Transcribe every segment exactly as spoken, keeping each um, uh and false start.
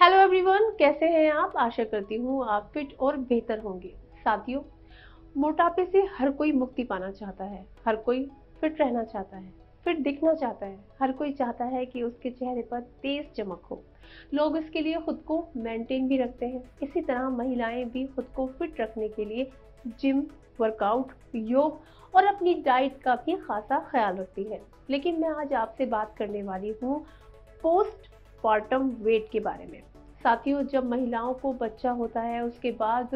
Hello everyone, कैसे हैं आप? आशा करती हूँ आप फिट और बेहतर होंगे। साथियों, मोटापे से हर कोई मुक्ति पाना चाहता है, हर कोई फिट रहना चाहता है, फिट दिखना चाहता है, हर कोई चाहता है कि उसके चेहरे पर तेज चमक हो। लोग इसके लिए खुद को मेंटेन भी रखते हैं। इसी तरह महिलाएं भी खुद को फिट रखने के लिए जिम, वर्कआउट, योग और अपनी डाइट का भी खासा ख्याल रखती है। लेकिन मैं आज आपसे बात करने वाली हूँ पोस्ट पार्टम वेट के बारे में। साथियों, जब महिलाओं को बच्चा होता है उसके बाद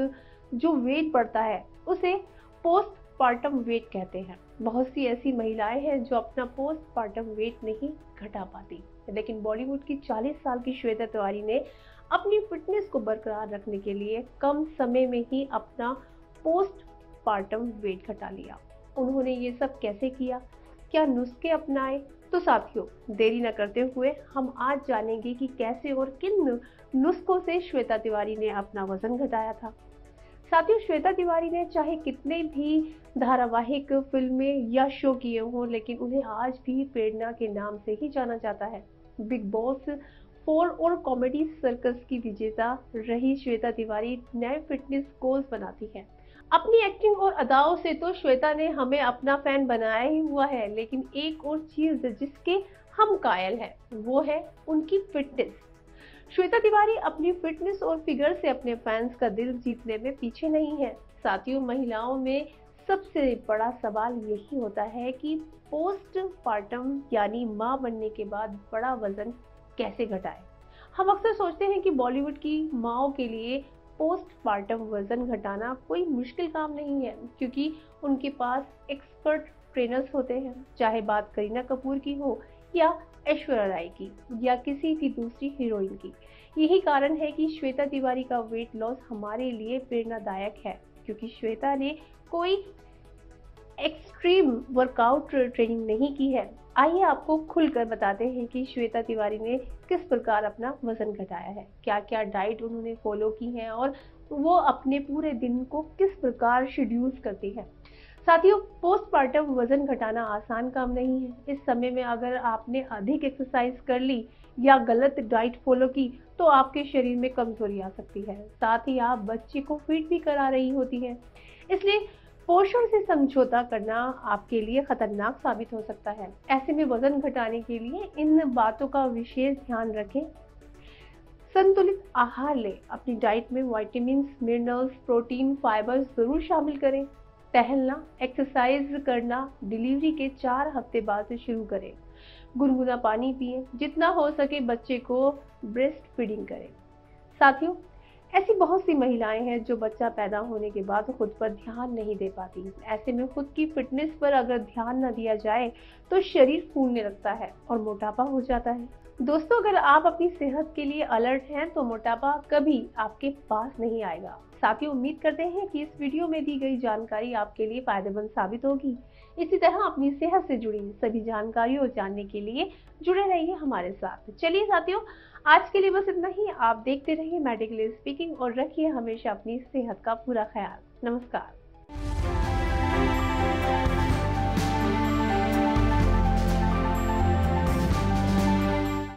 जो वेट बढ़ता है उसे पोस्ट पार्टम वेट कहते हैं। बहुत सी ऐसी महिलाएं हैं जो अपना पोस्ट पार्टम वेट नहीं घटा पाती, लेकिन बॉलीवुड की चालीस साल की श्वेता तिवारी ने अपनी फिटनेस को बरकरार रखने के लिए कम समय में ही अपना पोस्ट पार्टम वेट घटा लिया। उन्होंने ये सब कैसे किया, क्या नुस्खे अपनाए? तो साथियों, देरी न करते हुए हम आज जानेंगे कि कैसे और किन नुस्खों से श्वेता तिवारी ने अपना वजन घटाया था। साथियों, श्वेता तिवारी ने चाहे कितने भी धारावाहिक, फिल्में या शो किए हों, लेकिन उन्हें आज भी प्रेरणा के नाम से ही जाना जाता है। बिग बॉस फोर और कॉमेडी सर्कल्स की विजेता रही श्वेता तिवारी नए फिटनेस गोल्स बनाती है। अपनी एक्टिंग और अदाओं से तो श्वेता ने हमें अपना फैन बनाया ही हुआ है, लेकिन एक और चीज जिसके हम कायल हैं वो है उनकी फिटनेस। श्वेता तिवारी अपनी फिटनेस और फिगर से अपने फैंस का दिल जीतने में पीछे नहीं है। साथियों, महिलाओं में सबसे बड़ा सवाल यही होता है कि पोस्ट पार्टम यानी माँ बनने के बाद बड़ा वजन कैसे घटाए। हम अक्सर सोचते हैं कि बॉलीवुड की माँओं के लिए पोस्ट पार्टम वजन घटाना कोई मुश्किल काम नहीं है, क्योंकि उनके पास एक्सपर्ट ट्रेनर्स होते हैं। चाहे बात करीना कपूर की हो या ऐश्वर्या राय की या किसी भी दूसरी हीरोइन की। यही कारण है कि श्वेता तिवारी का वेट लॉस हमारे लिए प्रेरणादायक है, क्योंकि श्वेता ने कोई एक्सट्रीम वर्कआउट ट्रेनिंग नहीं की है। आइए आपको खुलकर बताते हैं कि श्वेता तिवारी ने किस प्रकार अपना वजन घटाया है, क्या क्या डाइट उन्होंने फॉलो की है और वो अपने पूरे दिन को किस प्रकार शेड्यूल करती है। साथियों, पोस्टपार्टम वजन घटाना आसान काम नहीं है। इस समय में अगर आपने अधिक एक्सरसाइज कर ली या गलत डाइट फॉलो की तो आपके शरीर में कमजोरी आ सकती है, साथ ही आप बच्चे को फिट भी करा रही होती है। इसलिए पोषण से समझौता करना आपके लिए खतरनाक साबित हो सकता है। ऐसे में वजन घटाने के लिए इन बातों का विशेष ध्यान रखें। संतुलित आहार लें। अपनी डाइट में विटामिन्स, मिनरल्स, प्रोटीन, फाइबर्स जरूर शामिल करें। टहलना, एक्सरसाइज करना डिलीवरी के चार हफ्ते बाद से शुरू करें। गुनगुना पानी पिए। जितना हो सके बच्चे को ब्रेस्ट फीडिंग करें। साथियों, ऐसी बहुत सी महिलाएं हैं जो बच्चा पैदा होने के बाद खुद पर ध्यान नहीं दे पाती। ऐसे में खुद की फिटनेस पर अगर ध्यान न दिया जाए तो शरीर फूलने लगता है और मोटापा हो जाता है। दोस्तों, अगर आप अपनी सेहत के लिए अलर्ट हैं तो मोटापा कभी आपके पास नहीं आएगा। साथियों, उम्मीद करते हैं कि इस वीडियो में दी गई जानकारी आपके लिए फायदेमंद साबित होगी। इसी तरह अपनी सेहत से जुड़ी सभी जानकारियों जानने के लिए जुड़े रहिए हमारे साथ। चलिए साथियों, आज के लिए बस इतना ही। आप देखते रहिए मेडिकली स्पीकिंग और रखिए हमेशा अपनी सेहत का पूरा ख्याल। नमस्कार।